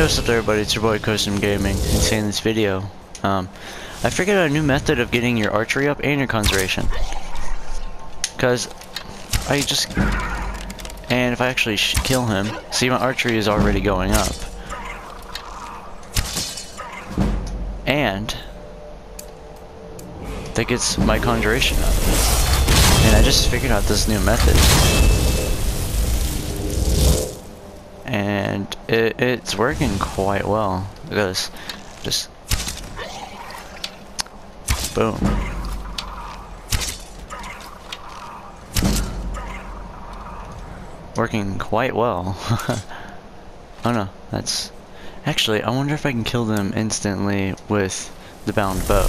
Hey, what's up everybody, it's your boy Coziestroom Gaming, and today in this video, I figured out a new method of getting your archery up and your conjuration. And if I actually kill him, see, my archery is already going up. And that gets my conjuration up. And I just figured out this new method. And it's working quite well. Look at this. Just boom. Working quite well. Oh no, that's actually, I wonder if I can kill them instantly with the bound bow.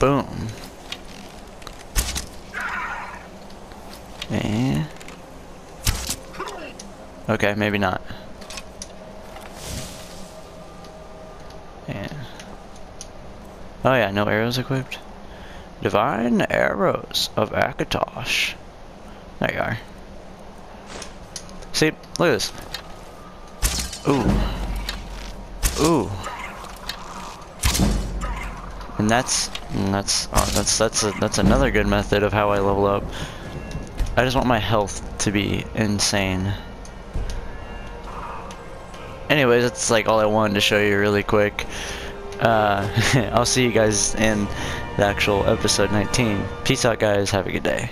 Boom. And okay, maybe not. And oh yeah, no arrows equipped. Divine Arrows of Akatosh. There you are. See, look at this. Ooh. Ooh. And that's another good method of how I level up. I just want my health to be insane. Anyways, that's like all I wanted to show you really quick. I'll see you guys in the actual episode 19. Peace out, guys. Have a good day.